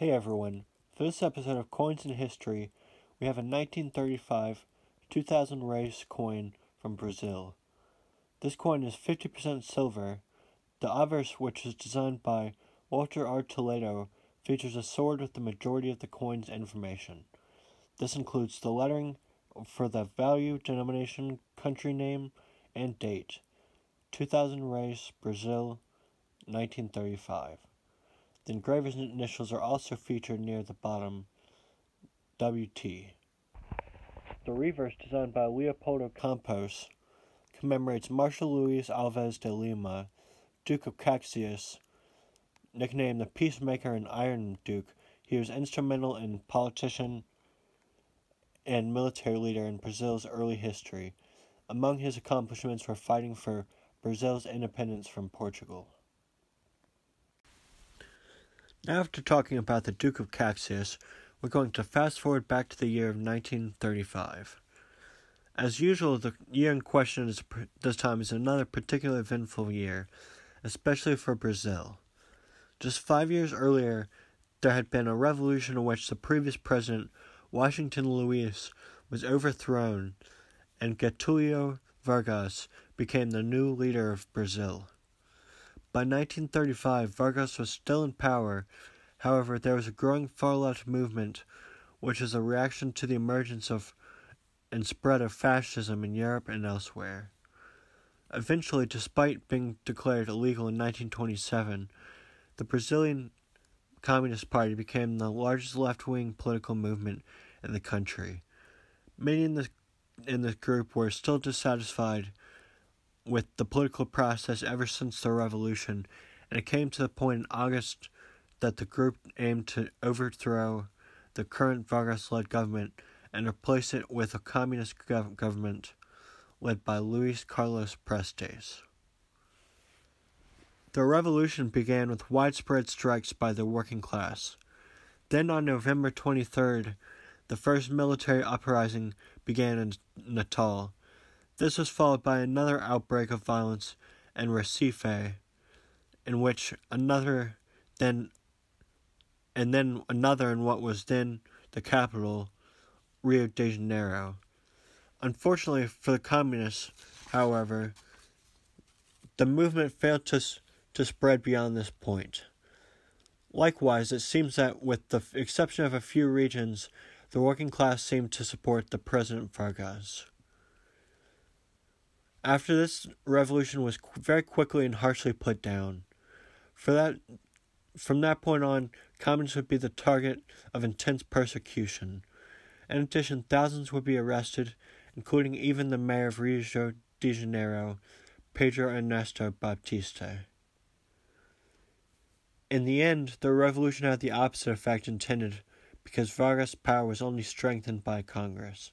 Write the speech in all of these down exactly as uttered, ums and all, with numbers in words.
Hey everyone, for this episode of Coins in History, we have a nineteen thirty-five two thousand Reis coin from Brazil. This coin is fifty percent silver. The obverse, which was designed by Walter R. Toledo, features a sword with the majority of the coin's information. This includes the lettering for the value, denomination, country name, and date. two thousand Reis, Brazil, nineteen thirty-five. The engraver's initials are also featured near the bottom, W T. The reverse, designed by Leopoldo Campos, commemorates Marshal Luis Alves de Lima, Duke of Caxias, nicknamed the Peacemaker and Iron Duke. He was instrumental in politician and military leader in Brazil's early history. Among his accomplishments were fighting for Brazil's independence from Portugal. Now, after talking about the Duke of Caxias, we're going to fast forward back to the year of nineteen thirty-five. As usual, the year in question is, this time is another particularly eventful year, especially for Brazil. Just five years earlier, there had been a revolution in which the previous president, Washington Luís, was overthrown, and Getulio Vargas became the new leader of Brazil. By nineteen thirty-five, Vargas was still in power. However, there was a growing far-left movement, which was a reaction to the emergence of and spread of fascism in Europe and elsewhere. Eventually, despite being declared illegal in nineteen twenty-seven, the Brazilian Communist Party became the largest left-wing political movement in the country. Many in this, in this group were still dissatisfied with the political process ever since the revolution, and it came to the point in August that the group aimed to overthrow the current Vargas-led government and replace it with a communist gov- government led by Luis Carlos Prestes. The revolution began with widespread strikes by the working class. Then on November twenty-third, the first military uprising began in Natal. This was followed by another outbreak of violence in Recife, in which another then and then another in what was then the capital, Rio de Janeiro. Unfortunately for the communists, however, the movement failed to to spread beyond this point. Likewise, it seems that with the exception of a few regions, the working class seemed to support the President Vargas. After this, revolution was very quickly and harshly put down. For that, from that point on, communists would be the target of intense persecution. In addition, thousands would be arrested, including even the mayor of Rio de Janeiro, Pedro Ernesto Baptiste. In the end, the revolution had the opposite effect intended, because Vargas' power was only strengthened by Congress.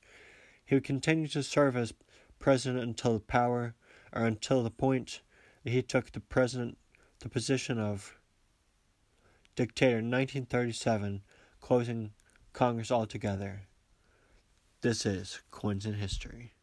He would continue to serve as president until the power, or until the point that he took the president, the position of dictator in nineteen thirty-seven, closing Congress altogether. This is Coins in History.